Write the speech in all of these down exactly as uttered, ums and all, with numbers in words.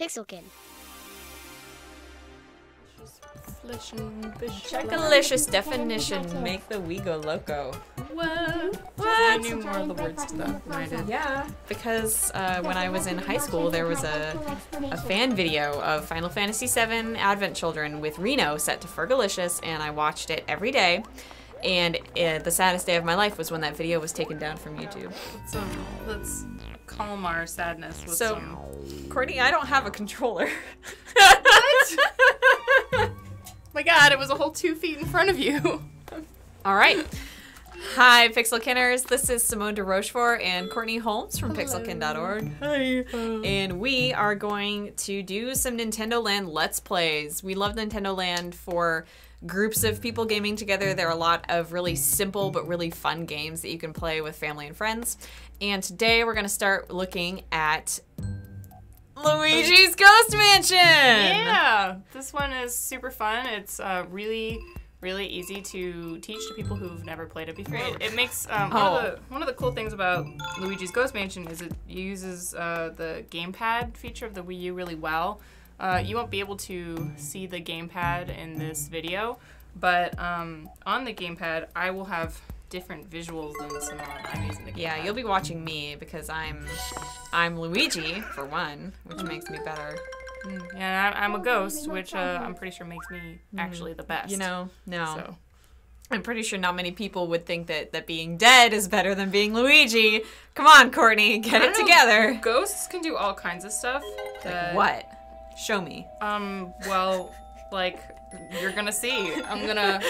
Pixelkin. Checkalicious definition. Make the Wii go loco. What? What? I knew more of the words to that than I did. Yeah. Because uh, when I was in high school, there was a, a fan video of Final Fantasy seven Advent Children with Reno set to Fergalicious, and I watched it every day. And uh, the saddest day of my life was when that video was taken down from YouTube. So let's calm our sadness with so, some... Courtney, I don't have a controller. What? My god, it was a whole two feet in front of you. All right. Hi, Pixelkinners. This is Simone de Rochefort and Courtney Holmes from Pixelkin dot org. Hi. Hello. And we are going to do some Nintendo Land Let's Plays. We love Nintendo Land for groups of people gaming together. There are a lot of really simple but really fun games that you can play with family and friends. And today we're going to start looking at Luigi's Ghost Mansion! Yeah! This one is super fun. It's uh, really... really easy to teach to people who've never played it before. It, it makes, um, oh. one, of the, one of the cool things about Luigi's Ghost Mansion is it uses uh, the gamepad feature of the Wii U really well. Uh, you won't be able to see the gamepad in this video, but um, on the gamepad, I will have different visuals than Simone. I'm using the gamepad. Yeah, you'll be watching me because I'm, I'm Luigi, for one, which makes me better. Mm, yeah, I'm a ghost, which uh, I'm pretty sure makes me actually the best. You know, no. So. I'm pretty sure not many people would think that, that being dead is better than being Luigi. Come on, Courtney, get it together. Know, ghosts can do all kinds of stuff. That, like what? Show me. Um, well, like, you're gonna see. I'm gonna,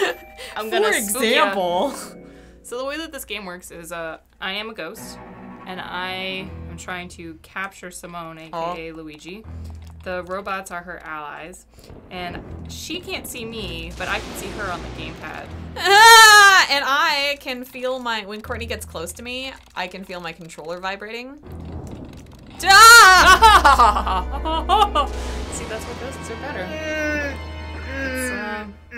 I'm gonna For example. Ya. So the way that this game works is uh, I am a ghost, and I am trying to capture Simone, a k a. Oh. Luigi. The robots are her allies, and she can't see me, but I can see her on the gamepad. Ah, and I can feel my, when Courtney gets close to me, I can feel my controller vibrating. Ah! See, that's why ghosts are better. Uh,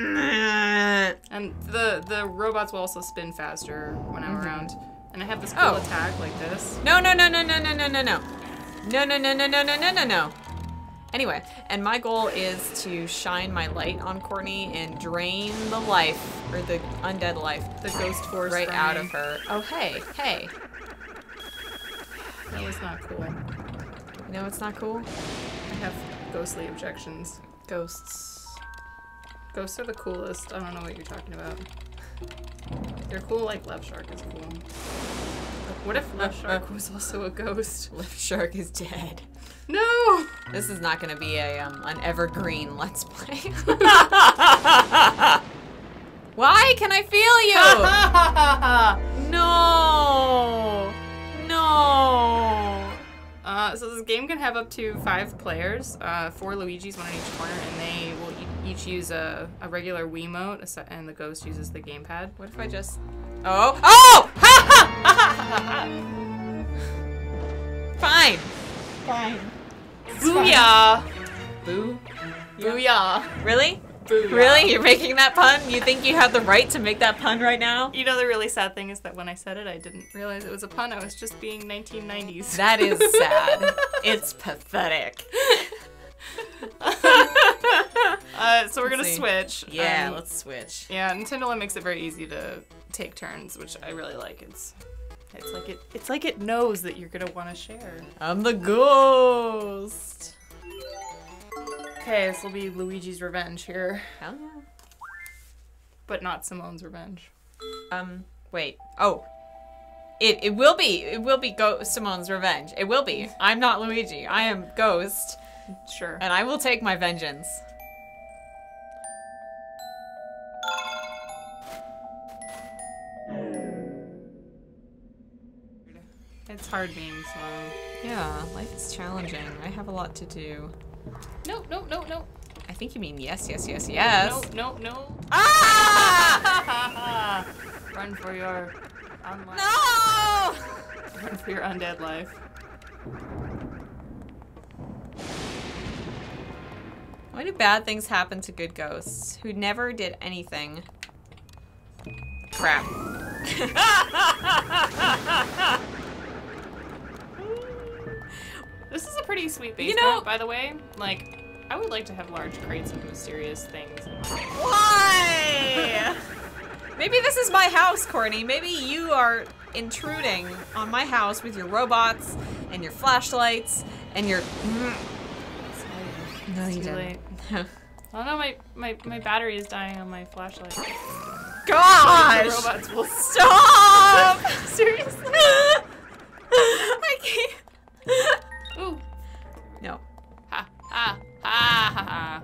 and the, the robots will also spin faster when I'm mm-hmm. around. And I have this cool oh. attack like this. No, no, no, no, no, no, no, no, no. No, no, no, no, no, no, no, no, no. Anyway, and my goal is to shine my light on Courtney and drain the life, or the undead life, the ghost force right out of her. Oh, hey, hey. That was not cool. No, it's not cool? I have ghostly objections. Ghosts. Ghosts are the coolest. I don't know what you're talking about. They're cool like Left Shark is cool. What if Left Shark was also a ghost? Left Shark is dead. No! This is not gonna be a um, an evergreen Let's Play. Why can I feel you? No! No! Uh, so this game can have up to five players, uh, four Luigis, one in each corner, and they will e each use a, a regular Wiimote, and the ghost uses the gamepad. What if I just... Oh! Oh! Ha ha! Ha ha ha! Fine! Fine. It's Booyah! Fine. Boo? Yeah. Booyah. Really? Booyah. Really? You're making that pun? You think you have the right to make that pun right now? You know, the really sad thing is that when I said it, I didn't realize it was a pun. I was just being nineteen nineties. That is sad. It's pathetic. uh, so we're going to switch. Yeah, um, let's switch. Yeah, Nintendo Land makes it very easy to take turns, which I really like. It's... It's like it it's like it knows that you're gonna wanna share. I'm the ghost. Okay, this will be Luigi's revenge here. Hell yeah. But not Simone's revenge. Um, wait. Oh. It it will be. It will be go Simone's revenge. It will be. I'm not Luigi. I am ghost. Sure. And I will take my vengeance. It's hard being slow. Yeah, life is challenging. I have a lot to do. No, no, no, no. I think you mean yes, yes, yes, yes. No, no, no. Ah! Run for your undead life. No! Run for your undead life. Why do bad things happen to good ghosts who never did anything? Crap. This is a pretty sweet basement, you know, by the way. Like, I would like to have large crates of mysterious things. In my Why? Maybe this is my house, Courtney. Maybe you are intruding on my house with your robots and your flashlights and your. No, you didn't. I don't know. My my my battery is dying on my flashlight. Gosh! The robots will stop. Seriously? I can't. Ooh. No. Ha ha ha ha ha.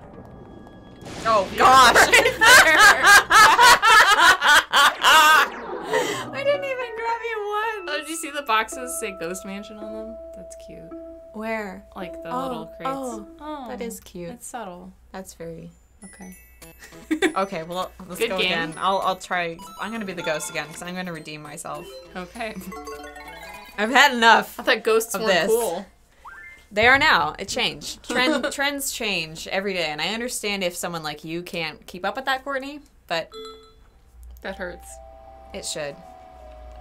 Oh gosh! I didn't even grab you once. Oh, did you see the boxes say Ghost Mansion on them? That's cute. Where? Like the oh, little crates. Oh, oh, that is cute. It's subtle. That's very okay. Okay, well let's Good go game. again. I'll I'll try. I'm gonna be the ghost again because I'm gonna redeem myself. Okay. I've had enough. I thought ghosts were cool. They are now. It changed. Trend, trends change every day, and I understand if someone like you can't keep up with that, Courtney, but... That hurts. It should.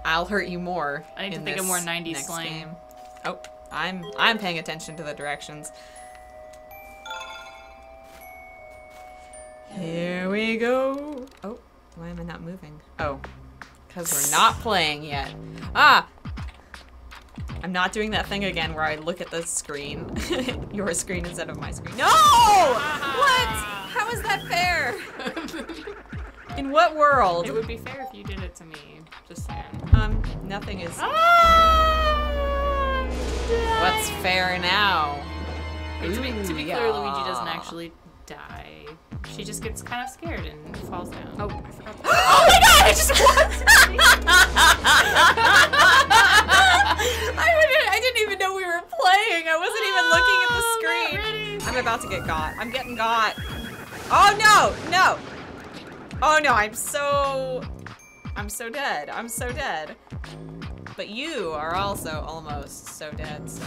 I'll hurt you more I need in to think of more nineties slang. Game. Oh, I'm, I'm paying attention to the directions. Here we go. Oh, why am I not moving? Oh, because we're not playing yet. Ah! I'm not doing that thing again where I look at the screen, your screen instead of my screen. No! Ah! What? How is that fair? In what world? It would be fair if you did it to me. Just saying. Um, nothing is. Ah! What's fair now? Wait, to be, to be yeah. clear, Luigi doesn't actually die. She just gets kind of scared and falls down. Oh, I forgot. That. Oh my God! I just what? I wouldn't. I didn't even know we were playing. I wasn't oh, even looking at the screen. I'm about to get got. I'm getting got. Oh no! No! Oh no! I'm so. I'm so dead. I'm so dead. But you are also almost so dead. So.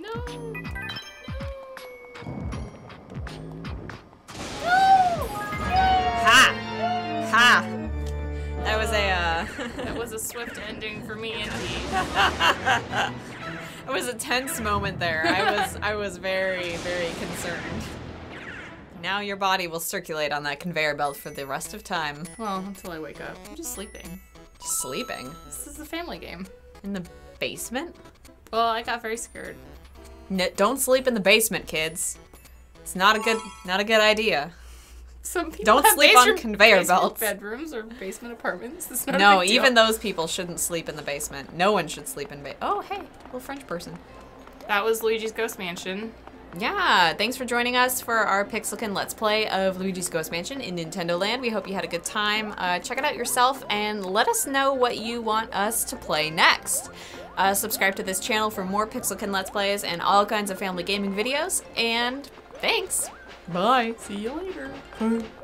No. Ha! Ha! That was a, uh... that was a swift ending for me, indeed. It was a tense moment there. I was, I was very, very concerned. Now your body will circulate on that conveyor belt for the rest of time. Well, until I wake up. I'm just sleeping. Just sleeping? This is a family game. In the basement? Well, I got very scared. No, don't sleep in the basement, kids. It's not a good, not a good idea. Some people don't have sleep on conveyor belts. Bedrooms or basement apartments. It's not no, a big deal. Even those people shouldn't sleep in the basement. No one should sleep in. Ba oh, hey, little French person. That was Luigi's Ghost Mansion. Yeah, thanks for joining us for our Pixelkin Let's Play of Luigi's Ghost Mansion in Nintendo Land. We hope you had a good time. Uh, check it out yourself and let us know what you want us to play next. Uh, subscribe to this channel for more Pixelkin Let's Plays and all kinds of family gaming videos. And thanks. Bye. See you later.